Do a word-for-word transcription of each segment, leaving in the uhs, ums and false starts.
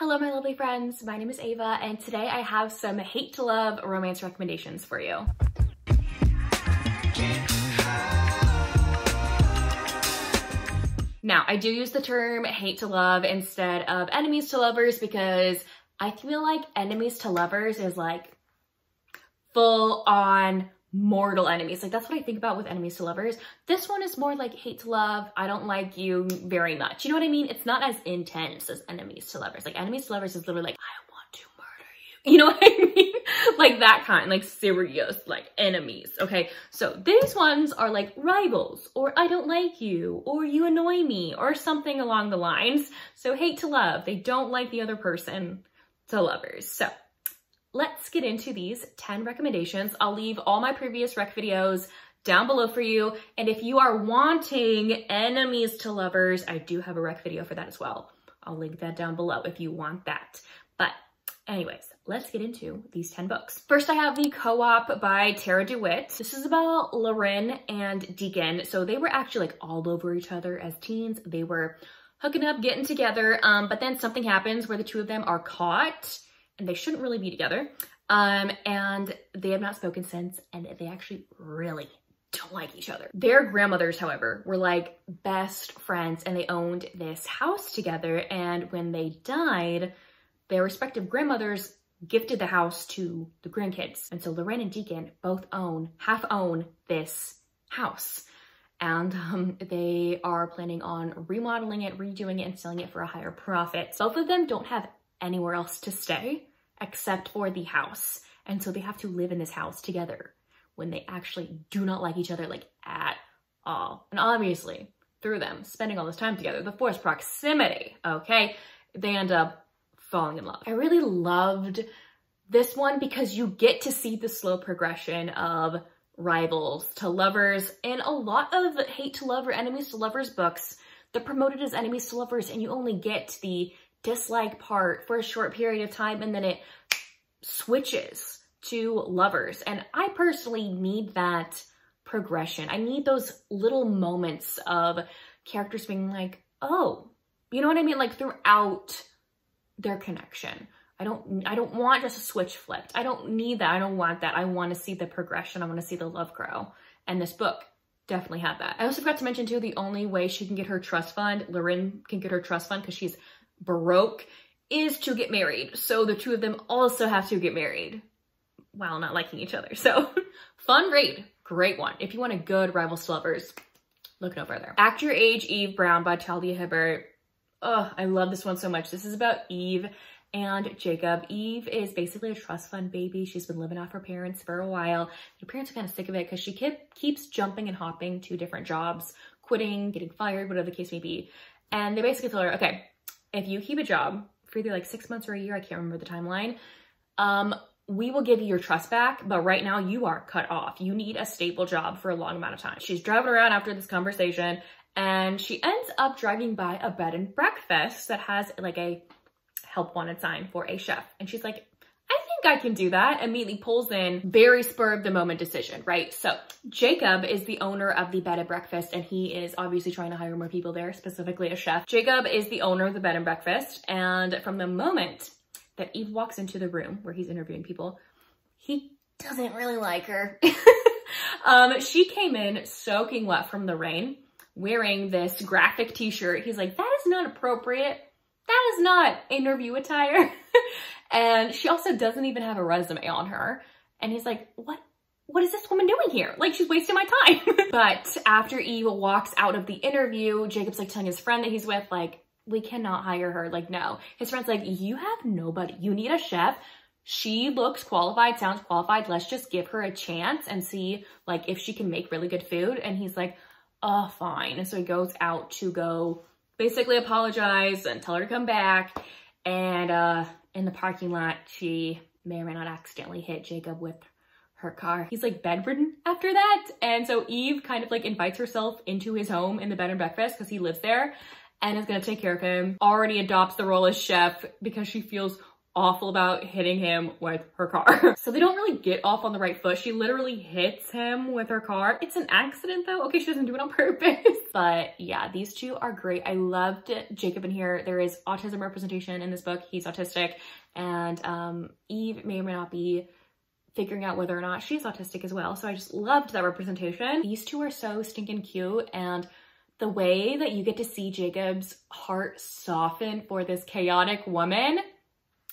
Hello my lovely friends, my name is Ava and today I have some hate to love romance recommendations for you. Now I do use the term hate to love instead of enemies to lovers because I feel like enemies to lovers is like full on mortal enemies. Like that's what I think about with enemies to lovers. This one is more like hate to love. I don't like you very much. You know what I mean? It's not as intense as enemies to lovers. Like enemies to lovers is literally like, I want to murder you. You know what I mean? Like that kind, like serious, like enemies. Okay. So these ones are like rivals or I don't like you or you annoy me or something along the lines. So hate to love. They don't like the other person to lovers. So let's get into these ten recommendations. I'll leave all my previous rec videos down below for you. And if you are wanting enemies to lovers, I do have a rec video for that as well. I'll link that down below if you want that. But anyways, let's get into these ten books. First, I have The Co-op by Tara DeWitt. This is about Lauren and Deacon. So they were actually like all over each other as teens. They were hooking up, getting together. Um, but then something happens where the two of them are caught. And they shouldn't really be together. Um, and they have not spoken since, and they actually really don't like each other. Their grandmothers, however, were like best friends, and they owned this house together. And when they died, their respective grandmothers gifted the house to the grandkids. And so Lauren and Deacon both own, half own this house. And um, they are planning on remodeling it, redoing it, and selling it for a higher profit. Both of them don't have anywhere else to stay except for the house. And so they have to live in this house together when they actually do not like each other like at all. And obviously through them spending all this time together, the forced proximity, okay, they end up falling in love. I really loved this one because you get to see the slow progression of rivals to lovers. And a lot of hate to love or enemies to lovers books, they're promoted as enemies to lovers and you only get the dislike part for a short period of time and then it switches to lovers. And I personally need that progression. I need those little moments of characters being like, oh, you know what I mean? Like throughout their connection. I don't, I don't want just a switch flipped. I don't need that. I don't want that. I want to see the progression. I want to see the love grow. And this book definitely had that. I also forgot to mention too, the only way she can get her trust fund, Lauren can get her trust fund because she's broke, is to get married. So the two of them also have to get married while not liking each other. So fun read, great one. If you want a good rivals to lovers, look no further. Act Your Age, Eve Brown by Talia Hibbert. Oh, I love this one so much. This is about Eve and Jacob. Eve is basically a trust fund baby. She's been living off her parents for a while. Her parents are kind of sick of it because she kept, keeps jumping and hopping to different jobs, quitting, getting fired, whatever the case may be. And they basically tell her, okay, if you keep a job for either like six months or a year, I can't remember the timeline, um, we will give you your trust back, but right now you are cut off. You need a stable job for a long amount of time. She's driving around after this conversation and she ends up driving by a bed and breakfast that has like a help wanted sign for a chef. And she's like, I think I can do that. Immediately pulls in, very spur of the moment decision, right? So Jacob is the owner of the bed and breakfast and he is obviously trying to hire more people there, specifically a chef. Jacob is the owner of the bed and breakfast. And from the moment that Eve walks into the room where he's interviewing people, he doesn't really like her. um, she came in soaking wet from the rain, wearing this graphic t-shirt. He's like, that is not appropriate. That is not interview attire. And she also doesn't even have a resume on her. And he's like, what, what is this woman doing here? Like she's wasting my time. But after Eve walks out of the interview, Jacob's like telling his friend that he's with, like, we cannot hire her. Like, no. His friend's like, you have nobody. You need a chef. She looks qualified, sounds qualified. Let's just give her a chance and see like if she can make really good food. And he's like, oh, fine. And so he goes out to go basically apologize and tell her to come back. And, uh, in the parking lot, she may or may not accidentally hit Jacob with her car. He's like bedridden after that. And so Eve kind of like invites herself into his home in the bed and breakfast because he lives there and is gonna take care of him. Already adopts the role as chef because she feels awful about hitting him with her car. So they don't really get off on the right foot. She literally hits him with her car. It's an accident though. Okay, she doesn't do it on purpose. But yeah, these two are great. I loved Jacob in here. There is autism representation in this book. He's autistic, and um, Eve may or may not be figuring out whether or not she's autistic as well. So I just loved that representation. These two are so stinking cute, and the way that you get to see Jacob's heart soften for this chaotic woman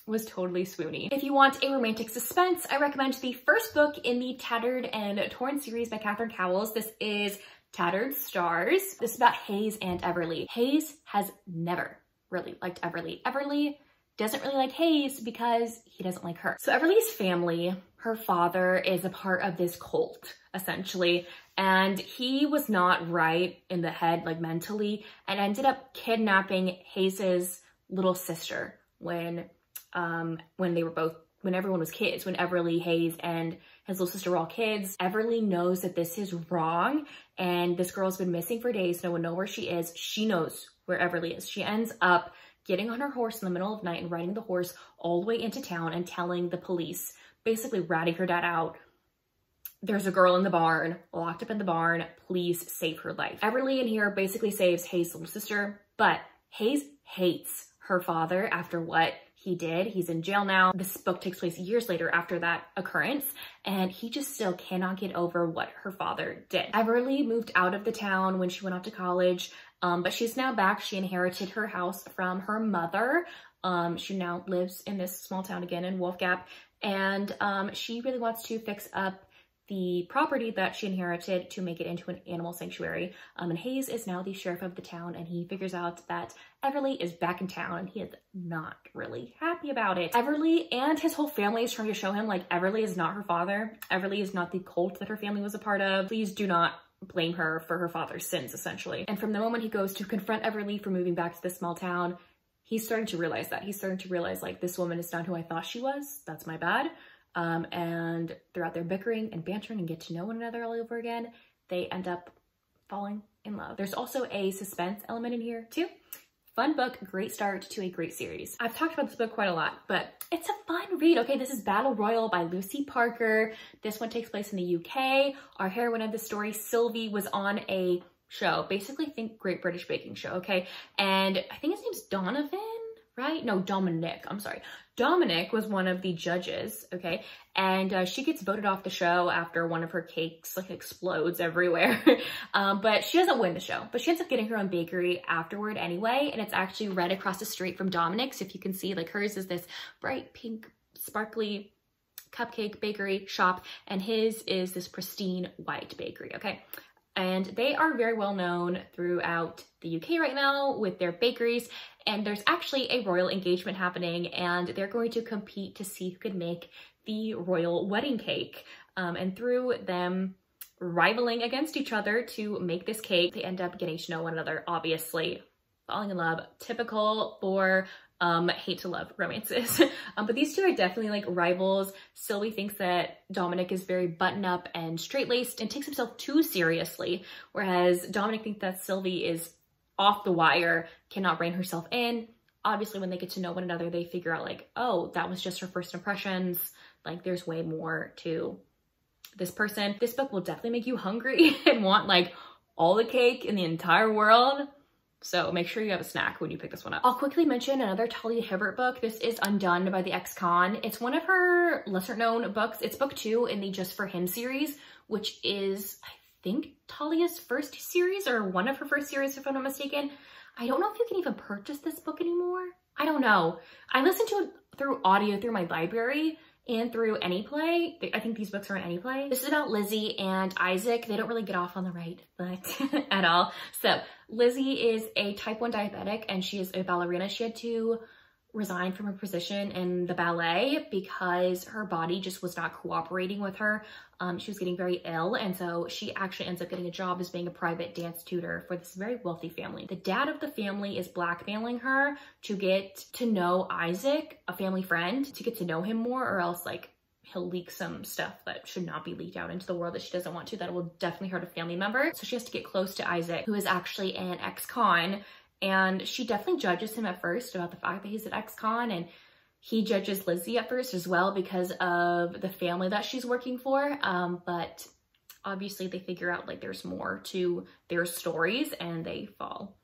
was totally swoony. If you want a romantic suspense, I recommend the first book in the Tattered and Torn series by Katherine Cowles. This is Tattered Stars. This is about Hayes and Everly. Hayes has never really liked Everly. Everly doesn't really like Hayes because he doesn't like her. So Everly's family, her father is a part of this cult, essentially, and he was not right in the head, like mentally, and ended up kidnapping Hayes's little sister when um when they were both, when everyone was kids, when Everly, Hayes, and his little sister were all kids. Everly knows that this is wrong, and this girl's been missing for days. No one knows where she is. She knows where Everly is. She ends up getting on her horse in the middle of the night and riding the horse all the way into town and telling the police, basically ratting her dad out. There's a girl in the barn, locked up in the barn, please save her life. Everly in here basically saves Hayes' little sister, but Hayes hates her father after what he did. He's in jail now. This book takes place years later after that occurrence, and he just still cannot get over what her father did. Everly moved out of the town when she went off to college, um, but she's now back. She inherited her house from her mother. Um, she now lives in this small town again in Wolf Gap, and um, she really wants to fix up the property that she inherited to make it into an animal sanctuary. Um, and Hayes is now the sheriff of the town, and he figures out that Everly is back in town, and he is not really happy about it. Everly and his whole family is trying to show him, like, Everly is not her father. Everly is not the cult that her family was a part of. Please do not blame her for her father's sins, essentially. And from the moment he goes to confront Everly for moving back to this small town, he's starting to realize that. He's starting to realize, like, this woman is not who I thought she was. That's my bad. Um, and throughout their bickering and bantering and get to know one another all over again, they end up falling in love. There's also a suspense element in here too. Fun book, great start to a great series. I've talked about this book quite a lot, but it's a fun read. Okay, this is Battle Royal by Lucy Parker. This one takes place in the U K. Our heroine of the story, Sylvie, was on a show, basically think Great British Baking Show, okay? And I think his name's Donovan, right? No, Dominic, I'm sorry. Dominic was one of the judges, okay? And uh, she gets voted off the show after one of her cakes like explodes everywhere. um, but she doesn't win the show, but she ends up getting her own bakery afterward anyway. And it's actually right across the street from Dominic's. If you can see, like, hers is this bright pink, sparkly cupcake bakery shop, and his is this pristine white bakery, okay? And they are very well known throughout the U K right now with their bakeries. And there's actually a royal engagement happening, and they're going to compete to see who can make the royal wedding cake. Um, and through them rivaling against each other to make this cake, they end up getting to know one another, obviously falling in love, typical for um, hate to love romances. um, but these two are definitely like rivals. Sylvie thinks that Dominic is very button up and straight laced and takes himself too seriously, whereas Dominic thinks that Sylvie is off the wire, cannot rein herself in. Obviously, when they get to know one another, they figure out, like, oh, that was just her first impressions. Like, there's way more to this person. This book will definitely make you hungry and want, like, all the cake in the entire world. So make sure you have a snack when you pick this one up. I'll quickly mention another Talia Hibbert book. This is Undone by the Ex-Con. It's one of her lesser known books. It's book two in the Just For Him series, which is, I think, Talia's first series or one of her first series, if I'm not mistaken. I don't know if you can even purchase this book anymore. I don't know. I listen to it through audio, through my library, and through AnyPlay. I think these books are on AnyPlay. This is about Lizzie and Isaac. They don't really get off on the right foot at all. So Lizzie is a type one diabetic, and she is a ballerina. She had to resign from her position in the ballet because her body just was not cooperating with her. Um, she was getting very ill, and so she actually ends up getting a job as being a private dance tutor for this very wealthy family. The dad of the family is blackmailing her to get to know Isaac, a family friend, to get to know him more, or else, like, he'll leak some stuff that should not be leaked out into the world that she doesn't want to, that will definitely hurt a family member. So she has to get close to Isaac, who is actually an ex-con. And she definitely judges him at first about the fact that he's an ex-con, and He judges Lizzie at first as well because of the family that she's working for, um, but obviously they figure out like there's more to their stories and they fall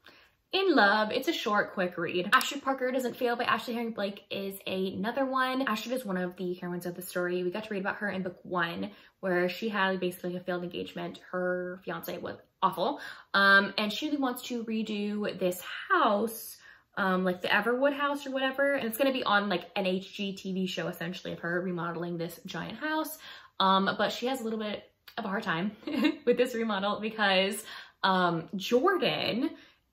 in love. It's a short, quick read. Astrid Parker Doesn't Fail by Ashley Herring Blake is another one. Astrid is one of the heroines of the story. We got to read about her in book one, where she had basically a failed engagement. Her fiance was awful. Um, and she wants to redo this house, um, like the Everwood house or whatever. And it's gonna be on like an H G T V show essentially of her remodeling this giant house. Um, but she has a little bit of a hard time with this remodel because um, Jordan,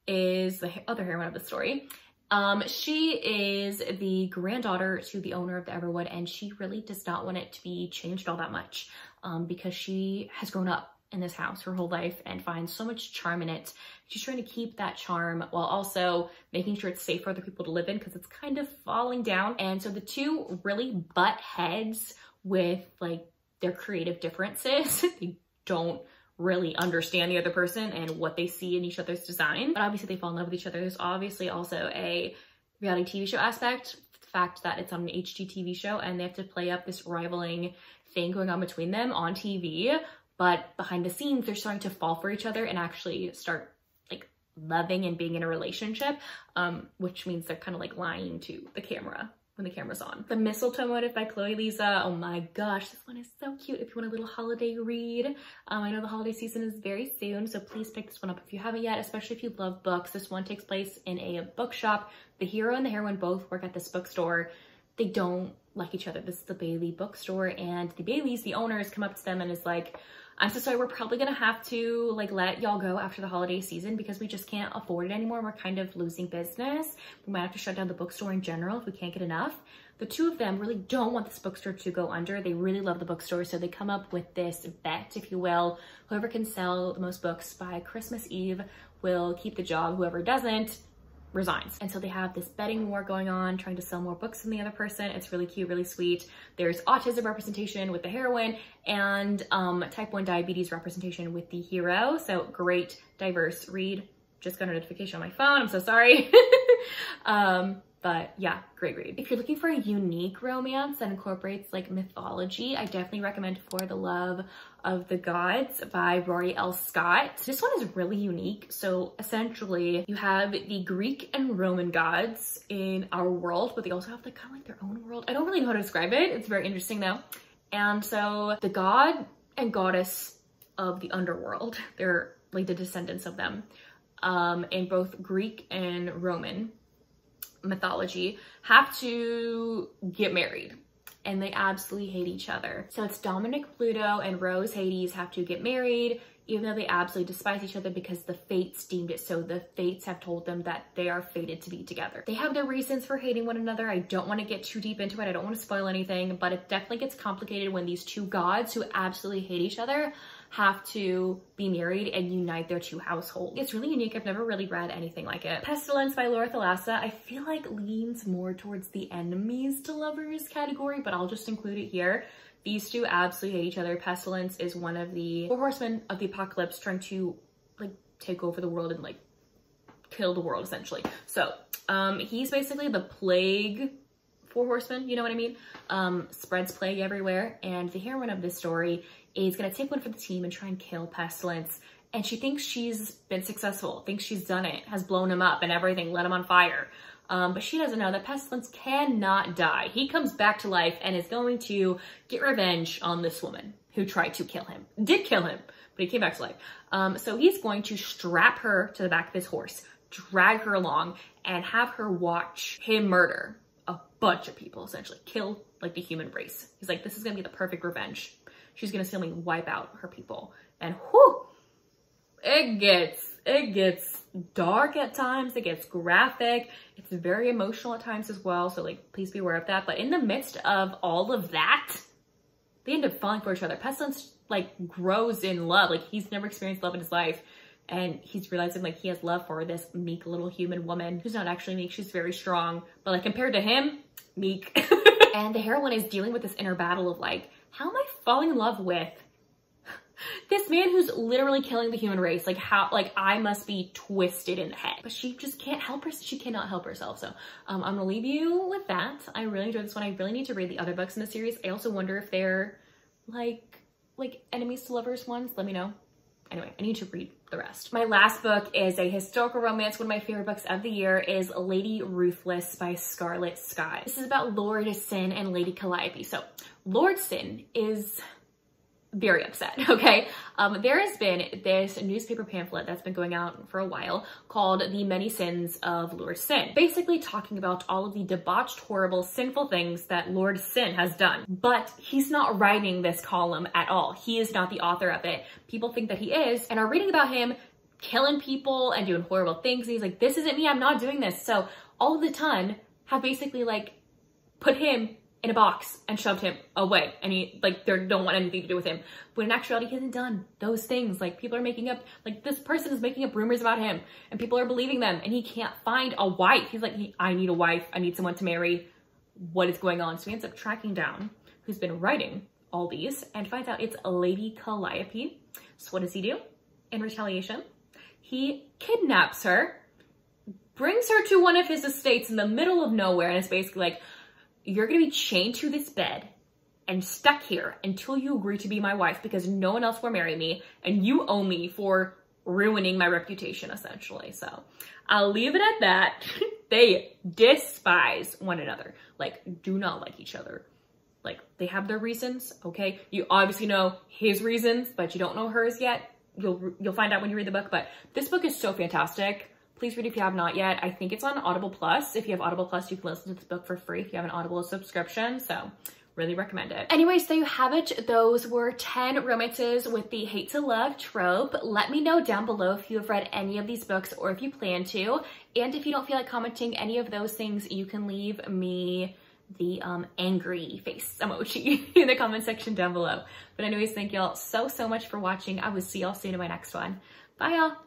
is the other heroine of the story. Um, she is the granddaughter to the owner of the Everwood, and she really does not want it to be changed all that much um, because she has grown up in this house her whole life and finds so much charm in it. She's trying to keep that charm while also making sure it's safe for other people to live in because it's kind of falling down. And so the two really butt heads with like their creative differences. They don't really understand the other person and what they see in each other's design, but obviously they fall in love with each other. There's obviously also a reality T V show aspect, the fact that it's on an H G T V show and they have to play up this rivaling thing going on between them on T V, but behind the scenes they're starting to fall for each other and actually start like loving and being in a relationship, um, which means they're kind of like lying to the camera when the camera's on. The Mistletoe Motive by Chloe Liese. Oh my gosh, this one is so cute. If you want a little holiday read, um, I know the holiday season is very soon, so please pick this one up if you haven't yet, especially if you love books. This one takes place in a bookshop. The hero and the heroine both work at this bookstore. They don't like each other. This is the Bailey bookstore, and the Baileys, the owners, come up to them and is like, I'm so sorry, we're probably gonna have to like let y'all go after the holiday season because we just can't afford it anymore. We're kind of losing business. We might have to shut down the bookstore in general if we can't get enough. The two of them really don't want this bookstore to go under. They really love the bookstore, so they come up with this bet, if you will. Whoever can sell the most books by Christmas Eve will keep the job. Whoever doesn't resigns. And so they have this betting war going on, trying to sell more books than the other person. It's really cute, really sweet. There's autism representation with the heroine and um, type one diabetes representation with the hero. So great, diverse read. Just got a notification on my phone. I'm so sorry. um, but yeah, great read. If you're looking for a unique romance that incorporates like mythology, I definitely recommend For the Love of the Gods by Rory L. Scott. This one is really unique. So essentially you have the Greek and Roman gods in our world, but they also have like kind of like their own world. I don't really know how to describe it. It's very interesting though. And so the god and goddess of the underworld, they're like the descendants of them um, in both Greek and Roman mythology, have to get married. And they absolutely hate each other. So it's Dominic Pluto and Rose Hades have to get married, even though they absolutely despise each other because the fates deemed it so. The fates have told them that they are fated to be together. They have their reasons for hating one another. I don't want to get too deep into it. I don't want to spoil anything, but it definitely gets complicated when these two gods who absolutely hate each other have to be married and unite their two households. It's really unique. I've never really read anything like it. Pestilence by Laura Thalassa, I feel like leans more towards the enemies to lovers category, but I'll just include it here. These two absolutely hate each other. Pestilence is one of the four horsemen of the apocalypse trying to like take over the world and like kill the world essentially. So um, he's basically the plague four horsemen, you know what I mean? Um, spreads plague everywhere. And the heroine of this story is gonna take one for the team and try and kill Pestilence. And she thinks she's been successful, thinks she's done it, has blown him up and everything, lit him on fire. Um, but she doesn't know that Pestilence cannot die. He comes back to life and is going to get revenge on this woman who tried to kill him. Did kill him, but he came back to life. Um, so he's going to strap her to the back of his horse, drag her along, and have her watch him murder a bunch of people, essentially. Kill like the human race. He's like, this is gonna be the perfect revenge. She's gonna suddenly wipe out her people. And whoo, it gets, it gets dark at times, it gets graphic, it's very emotional at times as well, so like, please be aware of that. But in the midst of all of that, they end up falling for each other. Pestilence like grows in love, like he's never experienced love in his life. And he's realizing like he has love for this meek little human woman who's not actually meek, she's very strong, but like compared to him, meek. And the heroine is dealing with this inner battle of like, how am I falling in love with This man who's literally killing the human race, like how, like I must be twisted in the head. But she just can't help her, she cannot help herself. So um, I'm gonna leave you with that. I really enjoyed this one. I really need to read the other books in the series. I also wonder if they're like, like enemies to lovers ones, let me know. Anyway, I need to read the rest. My last book is a historical romance. One of my favorite books of the year is Lady Ruthless by Scarlett Scott. This is about Lord Sin and Lady Calliope. So Lord Sin is very upset, okay? Um, there has been this newspaper pamphlet that's been going out for a while called The Many Sins of Lord Sin, basically talking about all of the debauched, horrible, sinful things that Lord Sin has done. But he's not writing this column at all. He is not the author of it. People think that he is and are reading about him killing people and doing horrible things. And he's like, this isn't me, I'm not doing this. So all of the ton have basically like put him in a box and shoved him away, and he like they don't want anything to do with him. But in actuality, he hasn't done those things. Like people are making up, like this person is making up rumors about him, and people are believing them, and he can't find a wife. He's like, I need a wife. I need someone to marry. What is going on? So he ends up tracking down who's been writing all these, and finds out it's Lady Calliope. So what does he do? In retaliation, he kidnaps her, brings her to one of his estates in the middle of nowhere, and it's basically like, you're gonna be chained to this bed and stuck here until you agree to be my wife because no one else will marry me and you owe me for ruining my reputation, essentially. So I'll leave it at that. They despise one another, like do not like each other. Like they have their reasons, okay? You obviously know his reasons, but you don't know hers yet. You'll, you'll find out when you read the book, but this book is so fantastic. Please read if you have not yet. I think it's on Audible Plus. If you have Audible Plus, you can listen to this book for free if you have an Audible subscription. So really recommend it. Anyway, so you have it. Those were ten romances with the hate to love trope. Let me know down below if you have read any of these books or if you plan to. And if you don't feel like commenting any of those things, you can leave me the um, angry face emoji in the comment section down below. But anyways, thank y'all so, so much for watching. I will see y'all soon in my next one. Bye y'all.